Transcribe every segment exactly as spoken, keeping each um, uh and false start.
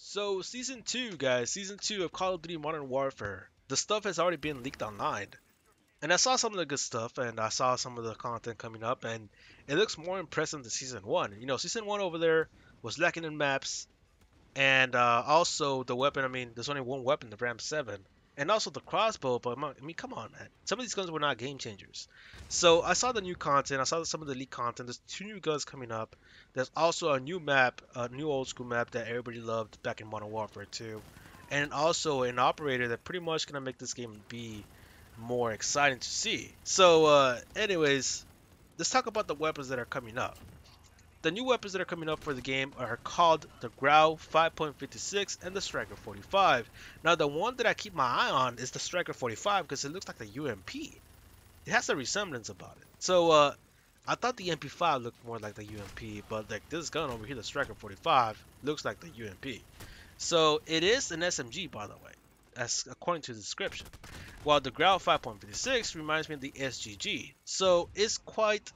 So Season two, guys, Season two of Call of Duty Modern Warfare. The stuff has already been leaked online. And I saw some of the good stuff, and I saw some of the content coming up, and it looks more impressive than Season one. You know, Season one over there was lacking in maps, and uh, also the weapon, I mean, there's only one weapon, the Ram seven. And also the crossbow, but I mean, come on, man. Some of these guns were not game changers. So I saw the new content. I saw some of the leaked content. There's two new guns coming up. There's also a new map, a new old school map that everybody loved back in Modern Warfare two. And also an operator that pretty much gonna make this game be more exciting to see. So uh, anyways, let's talk about the weapons that are coming up. The new weapons that are coming up for the game are called the Grau five point fifty-six and the Striker forty-five. Now, the one that I keep my eye on is the Striker forty-five because it looks like the U M P. It has a resemblance about it. So, uh, I thought the M P five looked more like the U M P, but like this gun over here, the Striker forty-five, looks like the U M P. So, it is an S M G, by the way, as according to the description. While the Grau five point fifty-six reminds me of the S G G. So, it's quite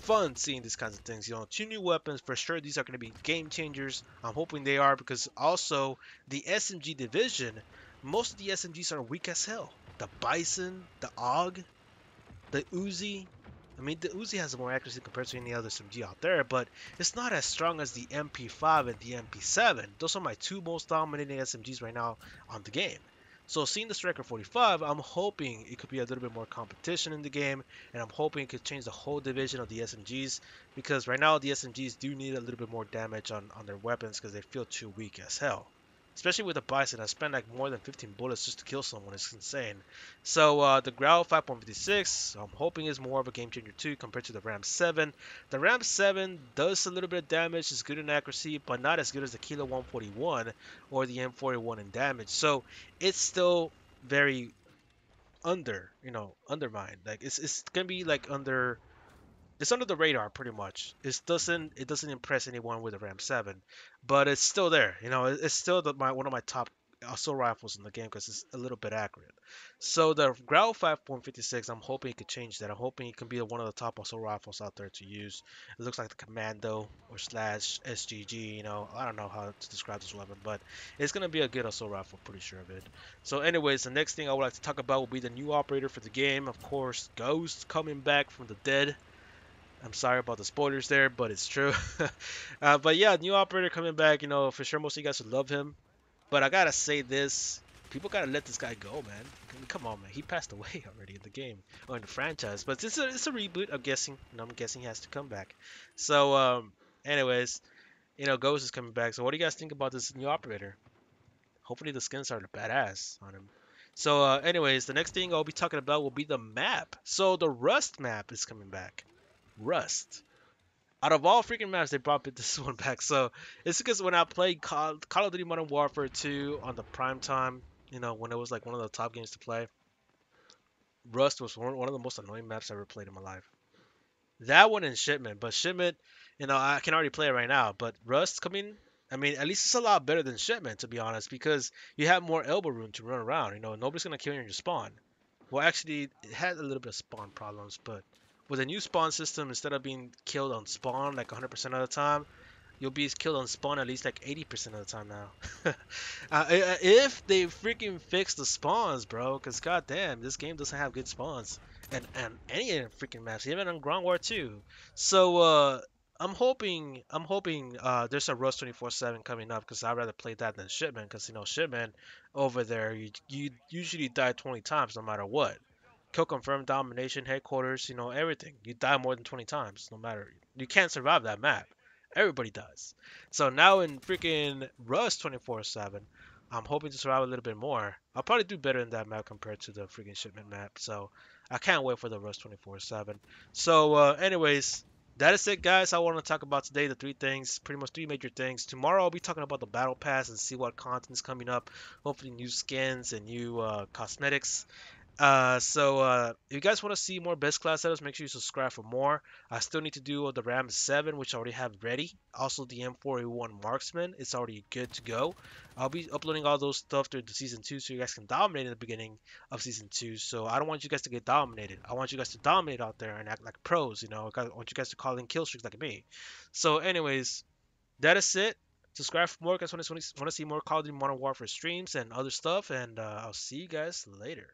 fun seeing these kinds of things. You know, two new weapons for sure. These are going to be game changers. I'm hoping they are, because also the S M G division, most of the S M Gs are weak as hell. The Bison, the A U G, the Uzi. I mean, the Uzi has more accuracy compared to any other S M G out there, but it's not as strong as the M P five and the M P seven. Those are my two most dominating S M Gs right now on the game. So seeing the Striker forty-five, I'm hoping it could be a little bit more competition in the game, and I'm hoping it could change the whole division of the S M Gs, because right now the S M Gs do need a little bit more damage on, on their weapons because they feel too weak as hell. Especially with the Bison, I spent like more than fifteen bullets just to kill someone. It's insane. So uh, the Grau five point fifty-six, I'm hoping is more of a game changer too compared to the Ram seven. The Ram seven does a little bit of damage, is good in accuracy, but not as good as the Kilo one forty-one or the M forty-one in damage. So it's still very under, you know, undermined. Like it's it's gonna be like under. It's under the radar, pretty much. It doesn't it doesn't impress anyone with the Ram seven, but it's still there. You know, it's still the, my one of my top assault rifles in the game because it's a little bit accurate. So the Grau five point fifty-six, I'm hoping it could change that. I'm hoping it can be one of the top assault rifles out there to use. It looks like the Commando or slash S G G. You know, I don't know how to describe this weapon, but it's gonna be a good assault rifle, pretty sure of it. So, anyways, the next thing I would like to talk about will be the new operator for the game. Of course, Ghost coming back from the dead. I'm sorry about the spoilers there, but it's true. uh, but yeah, new operator coming back. You know, for sure, most of you guys would love him. But I gotta say this: people gotta let this guy go, man. I mean, come on, man. He passed away already in the game or in the franchise. But it's a it's a reboot. I'm guessing. And I'm guessing he has to come back. So, um, anyways, you know, Ghost is coming back. So, what do you guys think about this new operator? Hopefully, the skins are badass on him. So, uh, anyways, the next thing I'll be talking about will be the map. So, the Rust map is coming back. Rust. Out of all freaking maps, they brought this one back. So it's because when I played Call, Call of Duty Modern Warfare two on the prime time, you know, when it was like one of the top games to play, Rust was one, one of the most annoying maps I ever played in my life. That one in Shipment, but Shipment, you know, I can already play it right now. But Rust coming, I mean, at least it's a lot better than Shipment, to be honest, because you have more elbow room to run around. You know, nobody's gonna kill you in your spawn. Well, actually, it had a little bit of spawn problems, but with a new spawn system, instead of being killed on spawn like one hundred percent of the time, you'll be killed on spawn at least like eighty percent of the time now. uh, if they freaking fix the spawns, bro, because goddamn, this game doesn't have good spawns. And, and any freaking maps, even on Ground War two. So, uh, I'm hoping, I'm hoping uh, there's a Rust twenty-four seven coming up, because I'd rather play that than Shipment, because, you know, Shipment over there, you, you usually die twenty times no matter what. Kill Confirmed, Domination, Headquarters, you know, everything. You die more than twenty times, no matter. You can't survive that map. Everybody does. So now in freaking Rust twenty-four seven, I'm hoping to survive a little bit more. I'll probably do better in that map compared to the freaking Shipment map. So I can't wait for the Rust twenty-four seven. So uh, anyways, that is it, guys. I want to talk about today the three things, pretty much three major things. Tomorrow I'll be talking about the Battle Pass and see what content is coming up. Hopefully new skins and new uh, cosmetics. Uh, so, uh, if you guys want to see more best class setups, make sure you subscribe for more. I still need to do the Ram seven, which I already have ready. Also, the M forty-one Marksman, it's already good to go. I'll be uploading all those stuff during the Season two so you guys can dominate in the beginning of Season two. So, I don't want you guys to get dominated. I want you guys to dominate out there and act like pros, you know. I want you guys to call in kill streaks like me. So, anyways, that is it. Subscribe for more, guys. If you want to see more Call of Duty Modern Warfare streams and other stuff, and uh, I'll see you guys later.